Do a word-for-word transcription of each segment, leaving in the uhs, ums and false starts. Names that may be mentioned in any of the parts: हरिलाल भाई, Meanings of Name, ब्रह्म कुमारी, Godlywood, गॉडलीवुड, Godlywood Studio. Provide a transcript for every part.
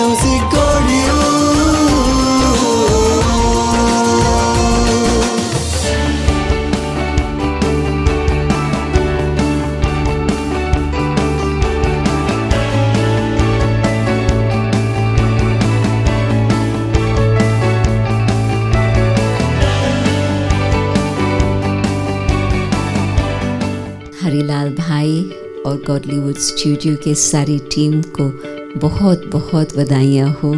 Music गॉडलीवुड। हरिलाल भाई और गॉडलीवुड studio के सारी टीम को बहुत बहुत बधाइयाँ हो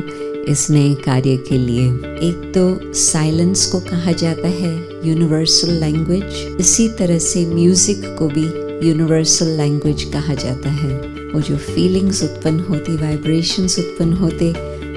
इस नए कार्य के लिए। एक तो साइलेंस को कहा जाता है यूनिवर्सल लैंग्वेज, इसी तरह से म्यूज़िक को भी यूनिवर्सल लैंग्वेज कहा जाता है। वो जो फीलिंग्स उत्पन्न होती, वाइब्रेशंस उत्पन्न होते,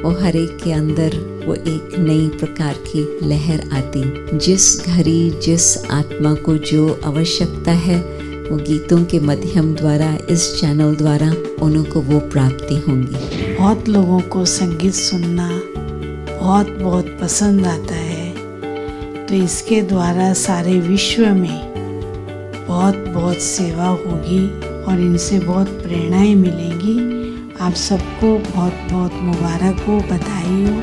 वो हर एक के अंदर वो एक नई प्रकार की लहर आती। जिस घड़ी जिस आत्मा को जो आवश्यकता है वो गीतों के माध्यम द्वारा, इस चैनल द्वारा उनको वो प्राप्ति होंगी। बहुत लोगों को संगीत सुनना बहुत बहुत पसंद आता है, तो इसके द्वारा सारे विश्व में बहुत बहुत सेवा होगी और इनसे बहुत प्रेरणाएं मिलेंगी। आप सबको बहुत बहुत मुबारक हो, बधाई हो।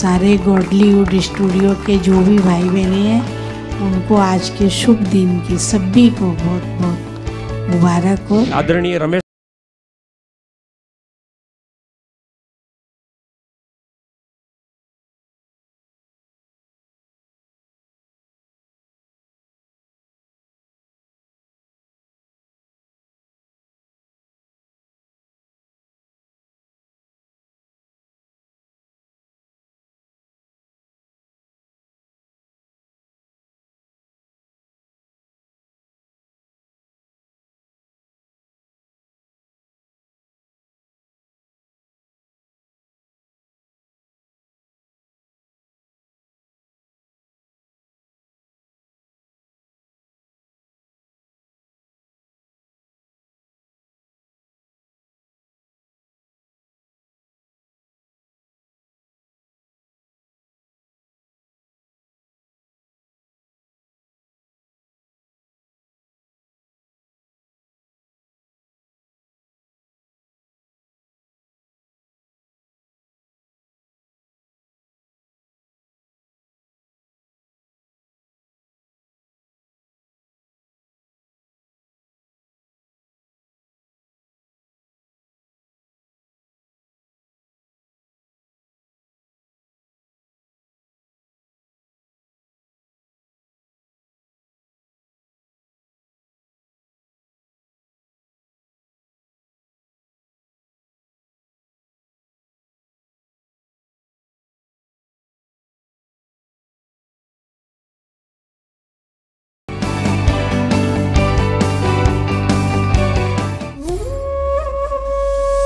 सारे गॉडलीवुड स्टूडियो के जो भी भाई बहने हैं उनको आज के शुभ दिन की सभी को बहुत बहुत मुबारक हो। आदरणीय रमेश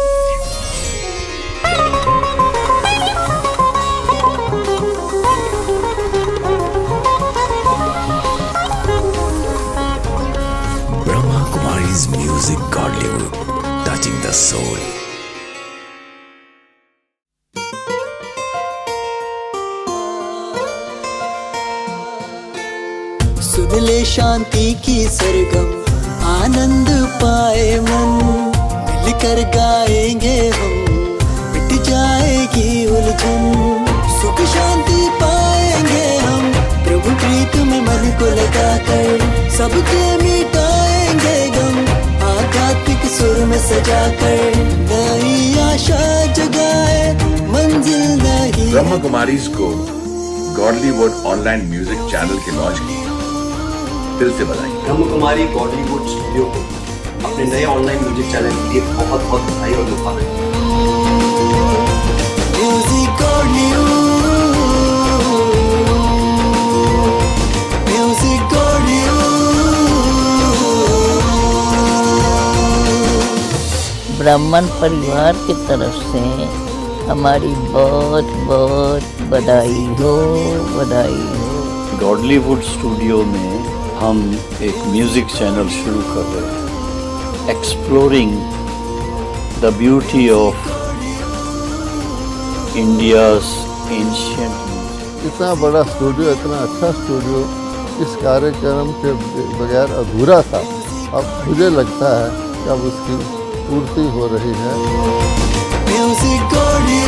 ब्रह्म कुमारी's Music Godlywood, touching the soul। सुन ले शांति की सरगम, आनंद पाए मन, मिलकर गाएंगे हम, मिट जाएगी उलझन। सुख शांति पाएंगे हम प्रभु प्रीत में मन को लगाकर, सबके मिटाएंगे गम आध्यात्मिक सुर में सजाकर। नई आशा जगाए मंजिल नहीं। ब्रह्म कुमारीज को गॉडलीवुड ऑनलाइन म्यूजिक चैनल के लॉन्च की दिल से बधाई। ब्रह्म कुमारी गॉडलीवुड स्टूडियो को अपने नए ऑनलाइन म्यूजिक चैनल के लिए बहुत बहुत बधाई और शुभकामनाएं। ब्राह्मण परिवार की तरफ से हमारी बहुत बहुत बधाई हो, बधाई हो। गॉडलीवुड स्टूडियो में हम एक म्यूज़िक चैनल शुरू कर रहे हैं, exploring the beauty of India's ancient. इतना बड़ा स्टूडियो, इतना अच्छा स्टूडियो इस कार्यक्रम के बगैर अधूरा था। अब मुझे लगता है कि अब उसकी पूर्ति हो रही है।